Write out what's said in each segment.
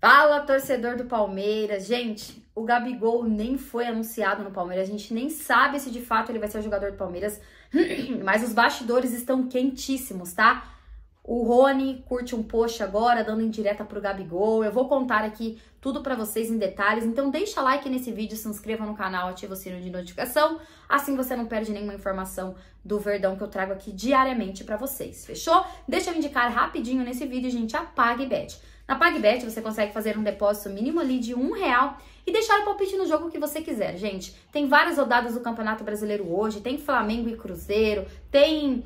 Fala, torcedor do Palmeiras. Gente, o Gabigol nem foi anunciado no Palmeiras. A gente nem sabe se de fato ele vai ser o jogador do Palmeiras, mas os bastidores estão quentíssimos, tá? O Rony curte um post agora, dando indireta pro Gabigol. Eu vou contar aqui tudo pra vocês em detalhes. Então deixa like nesse vídeo, se inscreva no canal, ativa o sino de notificação. Assim você não perde nenhuma informação do Verdão que eu trago aqui diariamente pra vocês, fechou? Deixa eu indicar rapidinho nesse vídeo, gente, a PagBet. Na PagBet você consegue fazer um depósito mínimo ali de R$1 e deixar o palpite no jogo que você quiser, gente. Tem várias rodadas do Campeonato Brasileiro hoje, tem Flamengo e Cruzeiro, tem...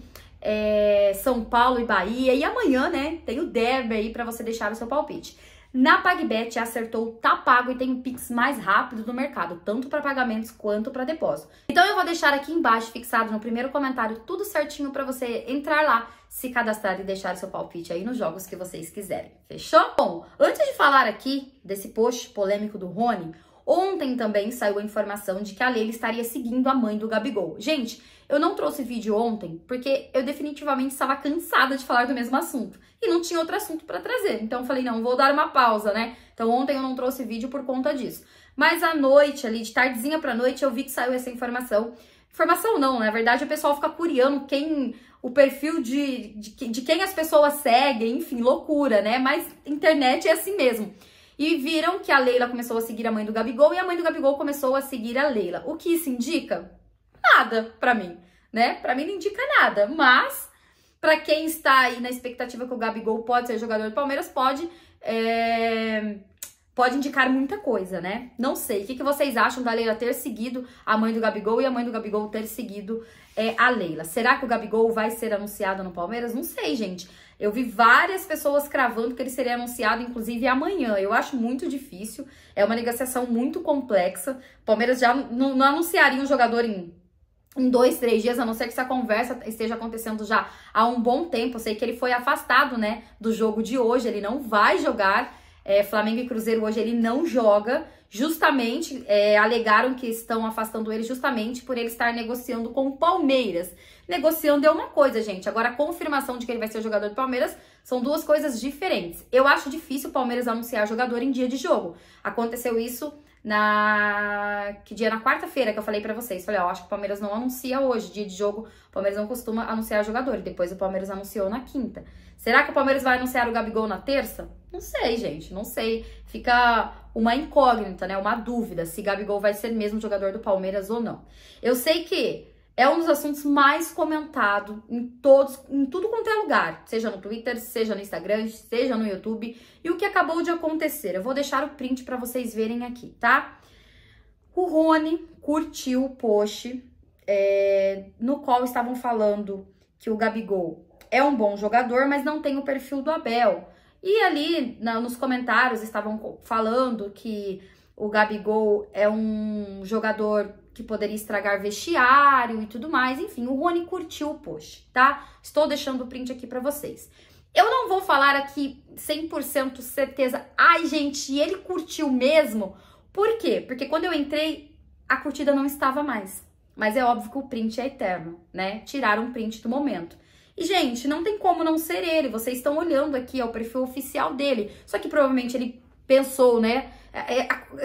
São Paulo e Bahia, e amanhã, né, tem o Derby aí pra você deixar o seu palpite. Na PagBet, acertou, tá pago e tem o Pix mais rápido do mercado, tanto pra pagamentos quanto pra depósito. Então eu vou deixar aqui embaixo, fixado no primeiro comentário, tudo certinho pra você entrar lá, se cadastrar e deixar o seu palpite aí nos jogos que vocês quiserem, fechou? Bom, antes de falar aqui desse post polêmico do Rony, ontem também saiu a informação de que a Leila estaria seguindo a mãe do Gabigol. Gente, eu não trouxe vídeo ontem porque eu definitivamente estava cansada de falar do mesmo assunto. E não tinha outro assunto para trazer. Então eu falei, não, vou dar uma pausa, né? Então ontem eu não trouxe vídeo por conta disso. Mas à noite ali, de tardezinha pra noite, eu vi que saiu essa informação. Informação não, na verdade o pessoal fica curiando quem... o perfil de quem as pessoas seguem, enfim, loucura, né? Mas internet é assim mesmo. E viram que a Leila começou a seguir a mãe do Gabigol e a mãe do Gabigol começou a seguir a Leila. O que isso indica? Nada pra mim, né? Pra mim não indica nada, mas pra quem está aí na expectativa que o Gabigol pode ser jogador do Palmeiras, pode indicar muita coisa, né? Não sei, o que vocês acham da Leila ter seguido a mãe do Gabigol e a mãe do Gabigol ter seguido a Leila? Será que o Gabigol vai ser anunciado no Palmeiras? Não sei, gente. Eu vi várias pessoas cravando que ele seria anunciado, inclusive, amanhã. Eu acho muito difícil, é uma negociação muito complexa. O Palmeiras já não anunciaria um jogador em 2, 3 dias, a não ser que essa conversa esteja acontecendo já há um bom tempo. Eu sei que ele foi afastado, né, do jogo de hoje, ele não vai jogar... Flamengo e Cruzeiro hoje ele não joga, justamente alegaram que estão afastando ele justamente por ele estar negociando com o Palmeiras. Negociando é uma coisa, gente, agora a confirmação de que ele vai ser o jogador do Palmeiras são duas coisas diferentes. Eu acho difícil o Palmeiras anunciar jogador em dia de jogo. Aconteceu isso na quarta-feira que eu falei pra vocês. Falei, ó, acho que o Palmeiras não anuncia hoje, dia de jogo, o Palmeiras não costuma anunciar jogador. E depois o Palmeiras anunciou na quinta. Será que o Palmeiras vai anunciar o Gabigol na terça? Não sei, gente, não sei. Fica uma incógnita, né, uma dúvida se Gabigol vai ser mesmo jogador do Palmeiras ou não. Eu sei que é um dos assuntos mais comentados em tudo quanto é lugar, seja no Twitter, seja no Instagram, seja no YouTube. E o que acabou de acontecer? Eu vou deixar o print pra vocês verem aqui, tá? O Rony curtiu o post no qual estavam falando que o Gabigol é um bom jogador, mas não tem o perfil do Abel. E ali nos comentários estavam falando que o Gabigol é um jogador... que poderia estragar vestiário e tudo mais. Enfim, o Rony curtiu o post, tá? Estou deixando o print aqui pra vocês. Eu não vou falar aqui 100% certeza. Ai, gente, ele curtiu mesmo? Por quê? Porque quando eu entrei, a curtida não estava mais. Mas é óbvio que o print é eterno, né? Tiraram o print do momento. E, gente, não tem como não ser ele. Vocês estão olhando aqui, ó, o perfil oficial dele. Só que provavelmente ele pensou, né?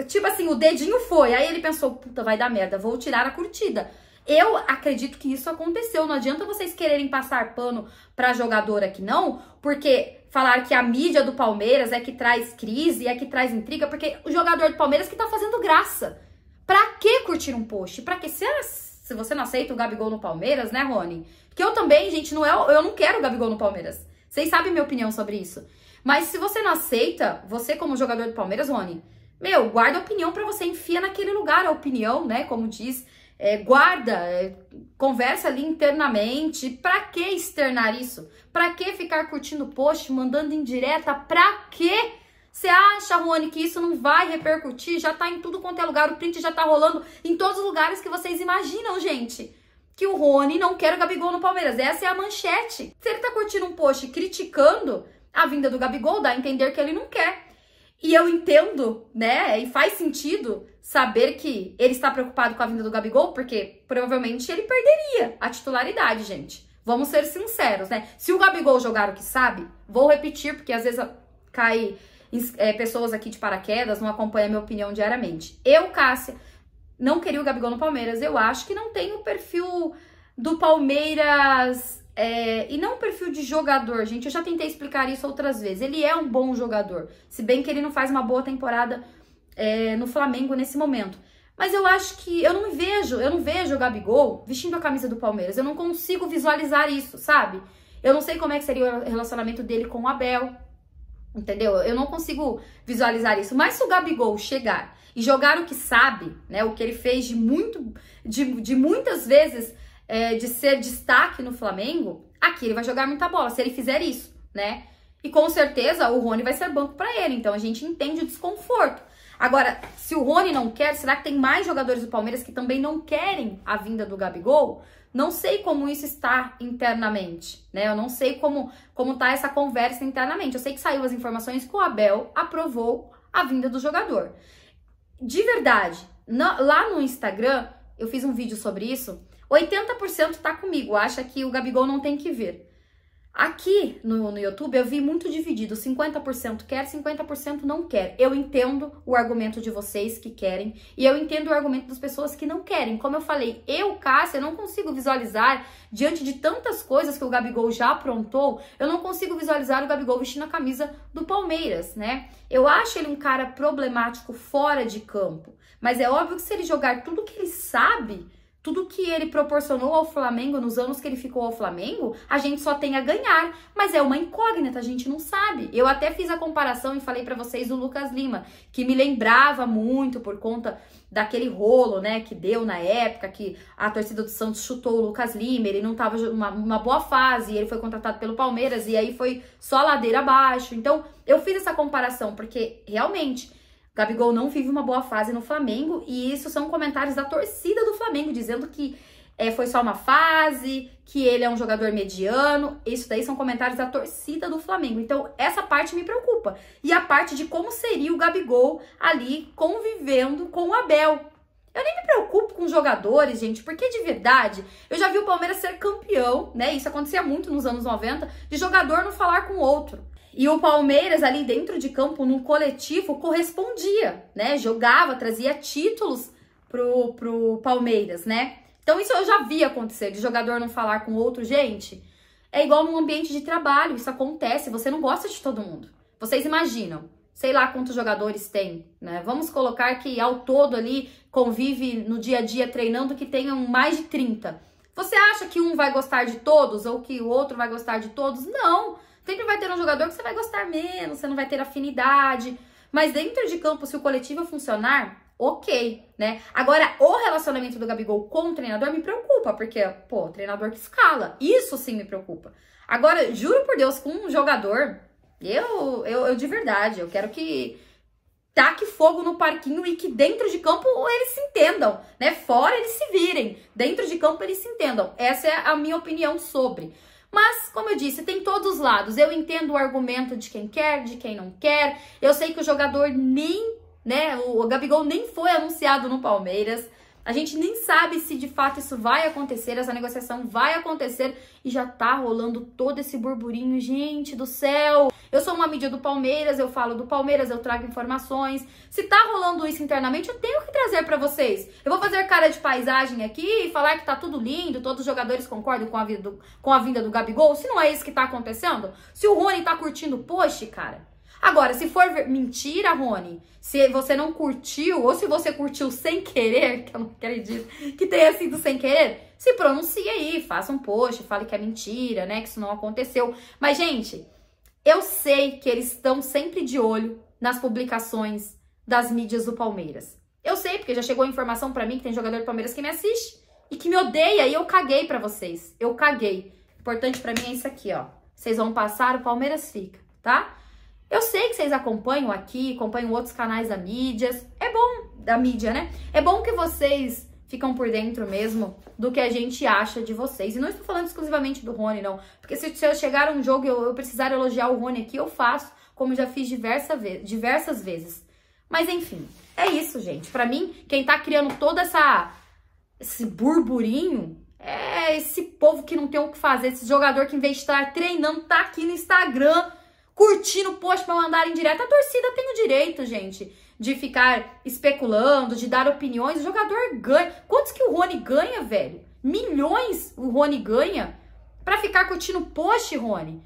Tipo assim, o dedinho foi. Aí ele pensou, puta, vai dar merda, vou tirar a curtida. Eu acredito que isso aconteceu. Não adianta vocês quererem passar pano pra jogadora aqui, não. Porque falar que a mídia do Palmeiras é que traz crise, é que traz intriga. Porque o jogador do Palmeiras que tá fazendo graça. Pra que curtir um post? Pra que? Se você não aceita o Gabigol no Palmeiras, né, Rony? Porque eu também, gente, eu não quero o Gabigol no Palmeiras. Vocês sabem minha opinião sobre isso. Mas se você não aceita, você como jogador do Palmeiras, Rony... Meu, guarda a opinião pra você, enfia naquele lugar a opinião, né, como diz, guarda, conversa ali internamente, pra que externar isso? Pra que ficar curtindo o post, mandando indireta, pra que? Você acha, Rony, que isso não vai repercutir? Já tá em tudo quanto é lugar, o print já tá rolando em todos os lugares que vocês imaginam, gente, que o Rony não quer o Gabigol no Palmeiras, essa é a manchete. Se ele tá curtindo um post criticando a vinda do Gabigol, dá a entender que ele não quer. E eu entendo, né, e faz sentido saber que ele está preocupado com a vinda do Gabigol, porque provavelmente ele perderia a titularidade, gente. Vamos ser sinceros, né? Se o Gabigol jogar o que sabe, vou repetir, porque às vezes cai pessoas aqui de paraquedas, não acompanha a minha opinião diariamente. Eu, Kassia, não queria o Gabigol no Palmeiras. Eu acho que não tem o perfil do Palmeiras... e não o perfil de jogador, gente. Eu já tentei explicar isso outras vezes. Ele é um bom jogador. Se bem que ele não faz uma boa temporada no Flamengo nesse momento. Mas eu acho que... Eu não vejo o Gabigol vestindo a camisa do Palmeiras. Eu não consigo visualizar isso, sabe? Eu não sei como é que seria o relacionamento dele com o Abel. Entendeu? Eu não consigo visualizar isso. Mas se o Gabigol chegar e jogar o que sabe, né? O que ele fez de muitas vezes... de ser destaque no Flamengo, aqui ele vai jogar muita bola, se ele fizer isso, né? E com certeza o Rony vai ser banco pra ele, então a gente entende o desconforto. Agora, se o Rony não quer, será que tem mais jogadores do Palmeiras que também não querem a vinda do Gabigol? Não sei como isso está internamente, né? Eu não sei como tá essa conversa internamente. Eu sei que saiu as informações que o Abel aprovou a vinda do jogador. De verdade, lá no Instagram, eu fiz um vídeo sobre isso, 80% tá comigo, acha que o Gabigol não tem que vir. Aqui no YouTube eu vi muito dividido, 50% quer, 50% não quer. Eu entendo o argumento de vocês que querem e eu entendo o argumento das pessoas que não querem. Como eu falei, eu, Kassia, não consigo visualizar, diante de tantas coisas que o Gabigol já aprontou, eu não consigo visualizar o Gabigol vestindo a camisa do Palmeiras, né? Eu acho ele um cara problemático fora de campo, mas é óbvio que se ele jogar tudo que ele sabe... Tudo que ele proporcionou ao Flamengo nos anos que ele ficou ao Flamengo, a gente só tem a ganhar, mas é uma incógnita, a gente não sabe. Eu até fiz a comparação e falei pra vocês do Lucas Lima, que me lembrava muito por conta daquele rolo, né, que deu na época, que a torcida do Santos chutou o Lucas Lima, ele não tava numa boa fase, ele foi contratado pelo Palmeiras e aí foi só ladeira abaixo. Então, eu fiz essa comparação porque, realmente... Gabigol não vive uma boa fase no Flamengo e isso são comentários da torcida do Flamengo, dizendo que foi só uma fase, que ele é um jogador mediano. Isso daí são comentários da torcida do Flamengo. Então, essa parte me preocupa. E a parte de como seria o Gabigol ali convivendo com o Abel. Eu nem me preocupo com jogadores, gente, porque de verdade, eu já vi o Palmeiras ser campeão, né? Isso acontecia muito nos anos 90, de jogador não falar com o outro. E o Palmeiras ali dentro de campo, num coletivo, correspondia, né? Jogava, trazia títulos pro Palmeiras, né? Então isso eu já vi acontecer, de jogador não falar com outro. Gente, é igual num ambiente de trabalho, isso acontece, você não gosta de todo mundo. Vocês imaginam, sei lá quantos jogadores tem, né? Vamos colocar que ao todo ali convive no dia a dia treinando que tenham mais de 30. Você acha que um vai gostar de todos ou que o outro vai gostar de todos? Não! Sempre vai ter um jogador que você vai gostar menos, você não vai ter afinidade. Mas dentro de campo, se o coletivo funcionar, ok, né? Agora, o relacionamento do Gabigol com o treinador me preocupa, porque, pô, treinador que escala. Isso sim me preocupa. Agora, juro por Deus, com um jogador, eu de verdade, eu quero que taque fogo no parquinho e que dentro de campo eles se entendam, né? Fora eles se virem, dentro de campo eles se entendam. Essa é a minha opinião sobre... Mas, como eu disse, tem todos os lados. Eu entendo o argumento de quem quer, de quem não quer. Eu sei que o jogador o Gabigol nem foi anunciado no Palmeiras. A gente nem sabe se de fato isso vai acontecer, essa negociação vai acontecer. E já tá rolando todo esse burburinho, gente do céu. Eu sou uma mídia do Palmeiras, eu falo do Palmeiras, eu trago informações. Se tá rolando isso internamente, eu tenho que trazer pra vocês. Eu vou fazer cara de paisagem aqui e falar que tá tudo lindo, todos os jogadores concordam com a vinda do Gabigol. Se não é isso que tá acontecendo, se o Rony tá curtindo o post, cara... Agora, se for mentira, Rony, se você não curtiu, ou se você curtiu sem querer, que eu não acredito que tenha sido sem querer, se pronuncie aí, faça um post, fale que é mentira, né, que isso não aconteceu. Mas, gente, eu sei que eles estão sempre de olho nas publicações das mídias do Palmeiras. Eu sei, porque já chegou a informação pra mim que tem jogador do Palmeiras que me assiste e que me odeia, e eu caguei pra vocês, eu caguei. O importante pra mim é isso aqui, ó, vocês vão passar, o Palmeiras fica, tá? Eu sei que vocês acompanham aqui, acompanham outros canais da mídia. É bom, da mídia, né? É bom que vocês ficam por dentro mesmo do que a gente acha de vocês. E não estou falando exclusivamente do Rony, não. Porque se eu chegar a um jogo e eu precisar elogiar o Rony aqui, eu faço, como já fiz diversas vezes. Mas, enfim, é isso, gente. Pra mim, quem tá criando todo esse burburinho... é esse povo que não tem o que fazer. Esse jogador que, em vez de estar treinando, tá aqui no Instagram... curtindo o post pra mandarem direto. A torcida tem o direito, gente, de ficar especulando, de dar opiniões. O jogador ganha. Quantos que o Rony ganha, velho? Milhões o Rony ganha pra ficar curtindo o post, Rony.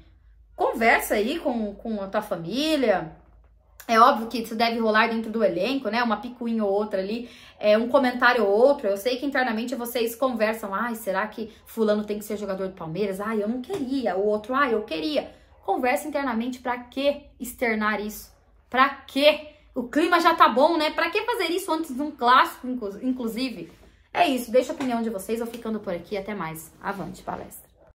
Conversa aí com a tua família. É óbvio que isso deve rolar dentro do elenco, né? Uma picuinha ou outra ali, um comentário ou outro. Eu sei que internamente vocês conversam. Ai, será que fulano tem que ser jogador do Palmeiras? Ai, eu não queria. O outro, ai, eu queria. Conversa internamente, pra que externar isso? Pra que? O clima já tá bom, né? Pra que fazer isso antes de um clássico, inclusive? É isso, deixa a opinião de vocês. Eu ficando por aqui, até mais. Avante, palestra.